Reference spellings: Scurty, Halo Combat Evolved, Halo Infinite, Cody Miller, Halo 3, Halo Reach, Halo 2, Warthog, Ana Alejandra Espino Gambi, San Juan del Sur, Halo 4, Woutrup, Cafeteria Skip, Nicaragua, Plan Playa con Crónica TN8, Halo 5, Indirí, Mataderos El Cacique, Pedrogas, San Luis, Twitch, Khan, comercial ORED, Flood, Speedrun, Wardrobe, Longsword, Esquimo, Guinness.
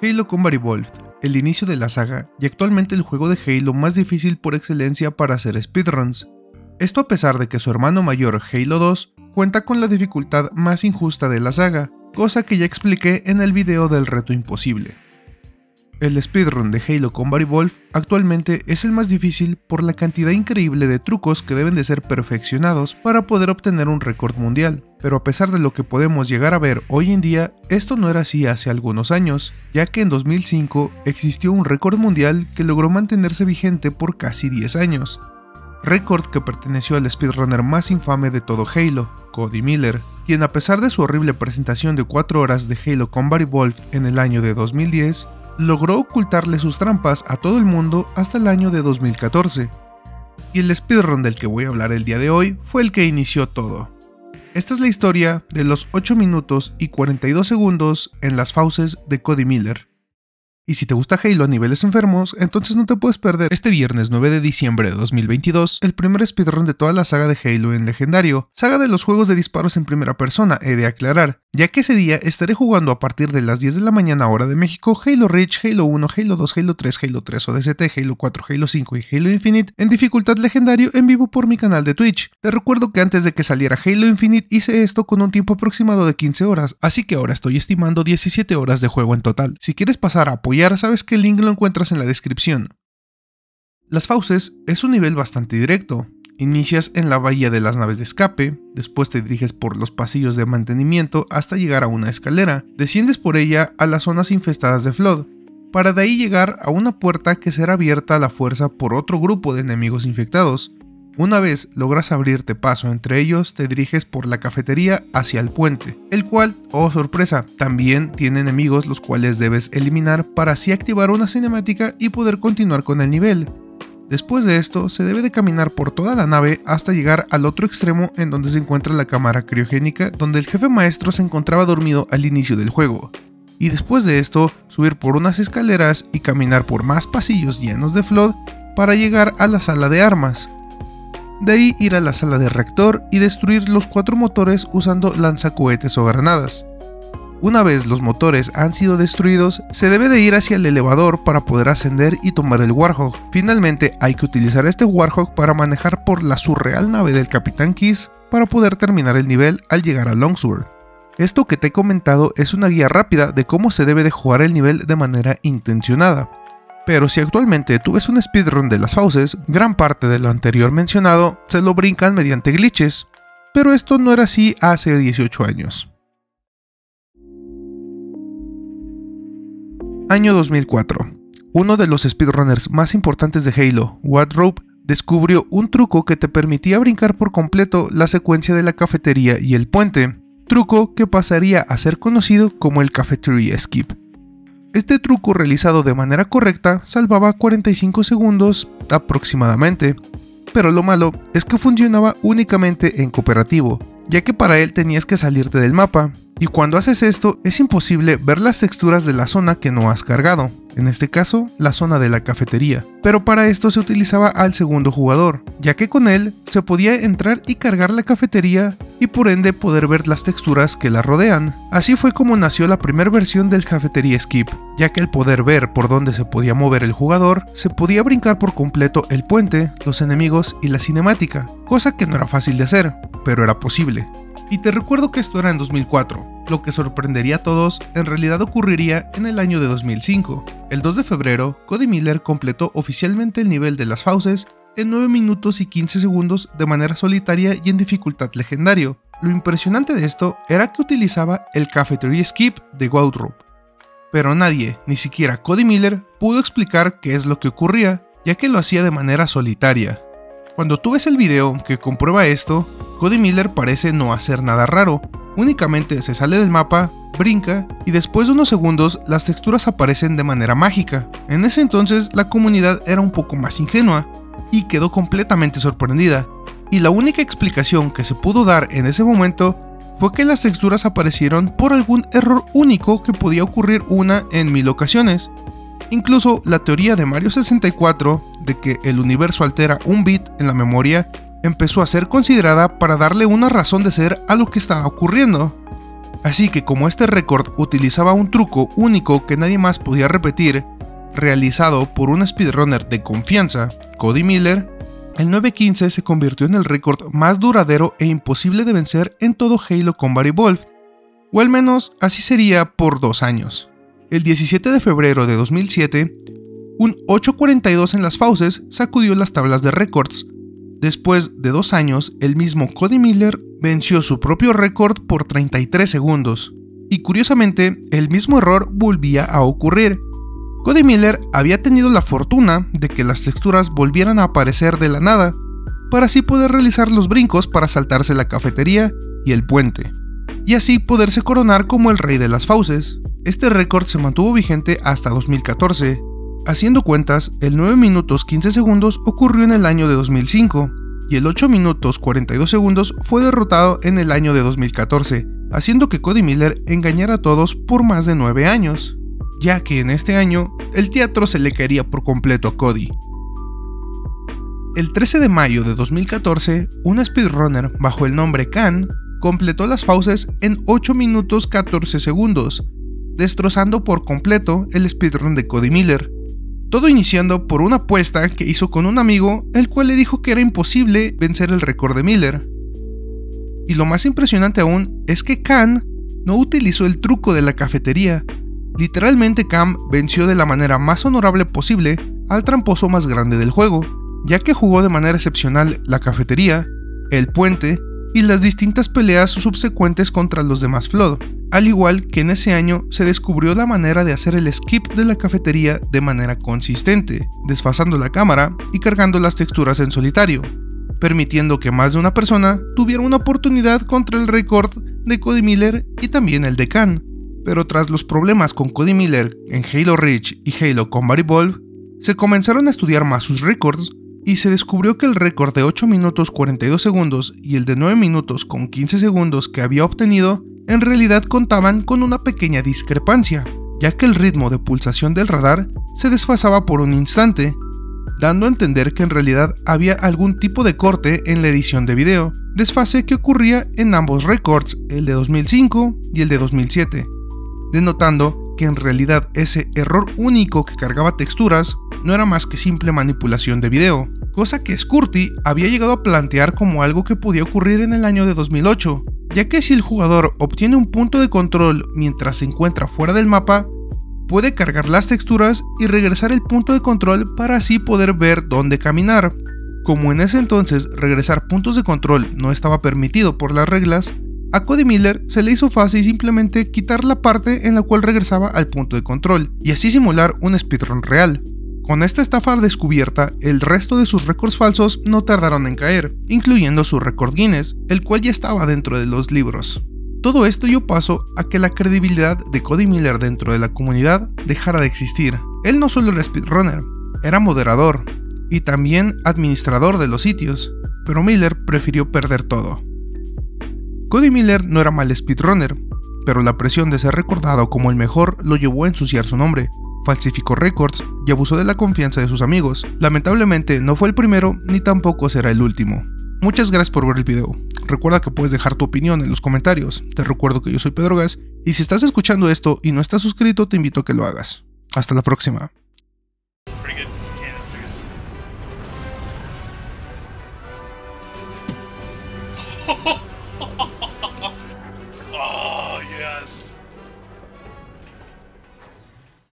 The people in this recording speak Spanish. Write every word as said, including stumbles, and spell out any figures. Halo Combat Evolved, el inicio de la saga y actualmente el juego de Halo más difícil por excelencia para hacer speedruns. Esto a pesar de que su hermano mayor Halo dos cuenta con la dificultad más injusta de la saga, cosa que ya expliqué en el video del reto imposible. El speedrun de Halo Combat Evolved actualmente es el más difícil por la cantidad increíble de trucos que deben de ser perfeccionados para poder obtener un récord mundial, pero a pesar de lo que podemos llegar a ver hoy en día, esto no era así hace algunos años, ya que en dos mil cinco existió un récord mundial que logró mantenerse vigente por casi diez años. Récord que perteneció al speedrunner más infame de todo Halo, Cody Miller, quien a pesar de su horrible presentación de cuatro horas de Halo Combat Evolved en el año de dos mil diez, logró ocultarle sus trampas a todo el mundo hasta el año de dos mil catorce. Y el speedrun del que voy a hablar el día de hoy fue el que inició todo. Esta es la historia de los ocho minutos y cuarenta y dos segundos en las fauces de Cody Miller. Y si te gusta Halo a niveles enfermos, entonces no te puedes perder este viernes nueve de diciembre de dos mil veintidós el primer speedrun de toda la saga de Halo en legendario, saga de los juegos de disparos en primera persona, he de aclarar, ya que ese día estaré jugando a partir de las diez de la mañana hora de México Halo Reach, Halo uno, Halo dos, Halo tres, Halo tres O D S T, Halo cuatro, Halo cinco y Halo Infinite en dificultad legendario en vivo por mi canal de Twitch. Te recuerdo que antes de que saliera Halo Infinite hice esto con un tiempo aproximado de quince horas, así que ahora estoy estimando diecisiete horas de juego en total. Si quieres pasar a apoyar, sabes que el link lo encuentras en la descripción. Las fauces es un nivel bastante directo. Inicias en la bahía de las naves de escape, después te diriges por los pasillos de mantenimiento hasta llegar a una escalera, desciendes por ella a las zonas infestadas de Flood, para de ahí llegar a una puerta que será abierta a la fuerza por otro grupo de enemigos infectados. Una vez logras abrirte paso entre ellos, te diriges por la cafetería hacia el puente, el cual, oh sorpresa, también tiene enemigos los cuales debes eliminar para así activar una cinemática y poder continuar con el nivel. Después de esto, se debe de caminar por toda la nave hasta llegar al otro extremo en donde se encuentra la cámara criogénica donde el jefe maestro se encontraba dormido al inicio del juego. Y después de esto, subir por unas escaleras y caminar por más pasillos llenos de Flood para llegar a la sala de armas. De ahí ir a la sala de reactor y destruir los cuatro motores usando lanzacohetes o granadas. Una vez los motores han sido destruidos, se debe de ir hacia el elevador para poder ascender y tomar el Warthog. Finalmente hay que utilizar este Warthog para manejar por la surreal nave del Capitán Kiss para poder terminar el nivel al llegar a Longsword. Esto que te he comentado es una guía rápida de cómo se debe de jugar el nivel de manera intencionada. Pero si actualmente tú ves un speedrun de las fauces, gran parte de lo anterior mencionado se lo brincan mediante glitches, pero esto no era así hace dieciocho años. Año dos mil cuatro. Uno de los speedrunners más importantes de Halo, Wardrobe, descubrió un truco que te permitía brincar por completo la secuencia de la cafetería y el puente, truco que pasaría a ser conocido como el Cafeteria Skip. Este truco realizado de manera correcta salvaba cuarenta y cinco segundos aproximadamente, pero lo malo es que funcionaba únicamente en cooperativo, ya que para él tenías que salirte del mapa, y cuando haces esto es imposible ver las texturas de la zona que no has cargado, en este caso la zona de la cafetería, pero para esto se utilizaba al segundo jugador, ya que con él se podía entrar y cargar la cafetería y por ende poder ver las texturas que la rodean. Así fue como nació la primera versión del Cafeteria Skip, ya que al poder ver por dónde se podía mover el jugador, se podía brincar por completo el puente, los enemigos y la cinemática, cosa que no era fácil de hacer, pero era posible. Y te recuerdo que esto era en dos mil cuatro, lo que sorprendería a todos en realidad ocurriría en el año de dos mil cinco. El dos de febrero, Cody Miller completó oficialmente el nivel de las fauces en nueve minutos y quince segundos de manera solitaria y en dificultad legendario. Lo impresionante de esto era que utilizaba el Cafeteria Skip de Woutrup. Pero nadie, ni siquiera Cody Miller, pudo explicar qué es lo que ocurría, ya que lo hacía de manera solitaria. Cuando tú ves el video que comprueba esto, Cody Miller parece no hacer nada raro, únicamente se sale del mapa, brinca y después de unos segundos las texturas aparecen de manera mágica. En ese entonces la comunidad era un poco más ingenua y quedó completamente sorprendida, y la única explicación que se pudo dar en ese momento fue que las texturas aparecieron por algún error único que podía ocurrir una en mil ocasiones. Incluso la teoría de Mario sesenta y cuatro de que el universo altera un bit en la memoria empezó a ser considerada para darle una razón de ser a lo que estaba ocurriendo. Así que como este récord utilizaba un truco único que nadie más podía repetir, realizado por un speedrunner de confianza, Cody Miller, el nueve quince se convirtió en el récord más duradero e imposible de vencer en todo Halo Combat Evolved, o al menos así sería por dos años. El diecisiete de febrero de dos mil siete, un ocho cuarenta y dos en las fauces sacudió las tablas de récords. Después de dos años, el mismo Cody Miller venció su propio récord por treinta y tres segundos. Y curiosamente, el mismo error volvía a ocurrir. Cody Miller había tenido la fortuna de que las texturas volvieran a aparecer de la nada, para así poder realizar los brincos para saltarse la cafetería y el puente, y así poderse coronar como el rey de las fauces. Este récord se mantuvo vigente hasta dos mil catorce. Haciendo cuentas, el nueve minutos quince segundos ocurrió en el año de dos mil cinco, y el ocho minutos cuarenta y dos segundos fue derrotado en el año de dos mil catorce, haciendo que Cody Miller engañara a todos por más de nueve años. Ya que en este año, el teatro se le caería por completo a Cody. El trece de mayo de dos mil catorce, un speedrunner bajo el nombre Khan completó las fauces en ocho minutos catorce segundos, destrozando por completo el speedrun de Cody Miller. Todo iniciando por una apuesta que hizo con un amigo, el cual le dijo que era imposible vencer el récord de Miller. Y lo más impresionante aún es que Khan no utilizó el truco de la cafetería. Literalmente Khan venció de la manera más honorable posible al tramposo más grande del juego, ya que jugó de manera excepcional la cafetería, el puente y las distintas peleas subsecuentes contra los demás Flood, al igual que en ese año se descubrió la manera de hacer el skip de la cafetería de manera consistente, desfasando la cámara y cargando las texturas en solitario, permitiendo que más de una persona tuviera una oportunidad contra el récord de Cody Miller y también el de Khan. Pero tras los problemas con Cody Miller en Halo Reach y Halo Combat Evolved, se comenzaron a estudiar más sus récords y se descubrió que el récord de ocho minutos cuarenta y dos segundos y el de nueve minutos con quince segundos que había obtenido en realidad contaban con una pequeña discrepancia, ya que el ritmo de pulsación del radar se desfasaba por un instante, dando a entender que en realidad había algún tipo de corte en la edición de video, desfase que ocurría en ambos récords, el de dos mil cinco y el de dos mil siete. Denotando que en realidad ese error único que cargaba texturas no era más que simple manipulación de video, cosa que Scurty había llegado a plantear como algo que podía ocurrir en el año de dos mil ocho, ya que si el jugador obtiene un punto de control mientras se encuentra fuera del mapa, puede cargar las texturas y regresar el punto de control para así poder ver dónde caminar. Como en ese entonces regresar puntos de control no estaba permitido por las reglas, a Cody Miller se le hizo fácil simplemente quitar la parte en la cual regresaba al punto de control, y así simular un speedrun real. Con esta estafa descubierta, el resto de sus récords falsos no tardaron en caer, incluyendo su récord Guinness, el cual ya estaba dentro de los libros. Todo esto dio paso a que la credibilidad de Cody Miller dentro de la comunidad dejara de existir. Él no solo era speedrunner, era moderador, y también administrador de los sitios, pero Miller prefirió perder todo. Cody Miller no era mal speedrunner, pero la presión de ser recordado como el mejor lo llevó a ensuciar su nombre, falsificó récords y abusó de la confianza de sus amigos. Lamentablemente no fue el primero ni tampoco será el último. Muchas gracias por ver el video, recuerda que puedes dejar tu opinión en los comentarios, te recuerdo que yo soy Pedrogas y si estás escuchando esto y no estás suscrito te invito a que lo hagas. Hasta la próxima.